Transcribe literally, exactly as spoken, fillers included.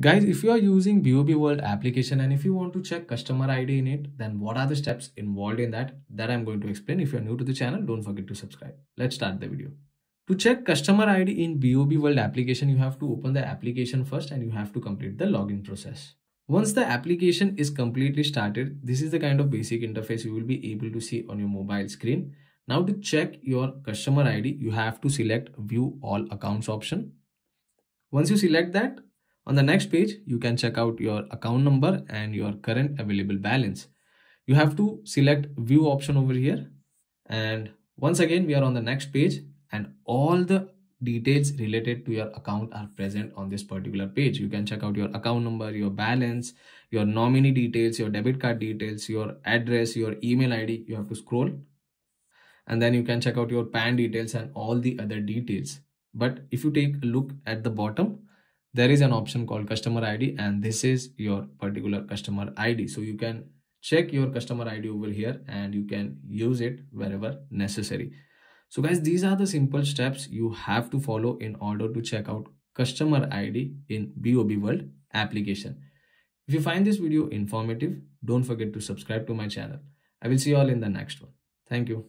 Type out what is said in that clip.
Guys, if you are using B O B World application and if you want to check customer I D in it, then what are the steps involved in that? That I'm going to explain. If you're new to the channel, don't forget to subscribe. Let's start the video. To check customer I D in B O B World application, you have to open the application first and you have to complete the login process. Once the application is completely started, this is the kind of basic interface you will be able to see on your mobile screen. Now to check your customer I D, you have to select View All Accounts option. Once you select that, on the next page, you can check out your account number and your current available balance. You have to select view option over here. And once again, we are on the next page and all the details related to your account are present on this particular page. You can check out your account number, your balance, your nominee details, your debit card details, your address, your email I D. You have to scroll and then you can check out your P A N details and all the other details. But if you take a look at the bottom, there is an option called customer I D and this is your particular customer I D. So you can check your customer I D over here and you can use it wherever necessary. So guys, these are the simple steps you have to follow in order to check out customer I D in B O B World application. If you find this video informative, don't forget to subscribe to my channel. I will see you all in the next one. Thank you.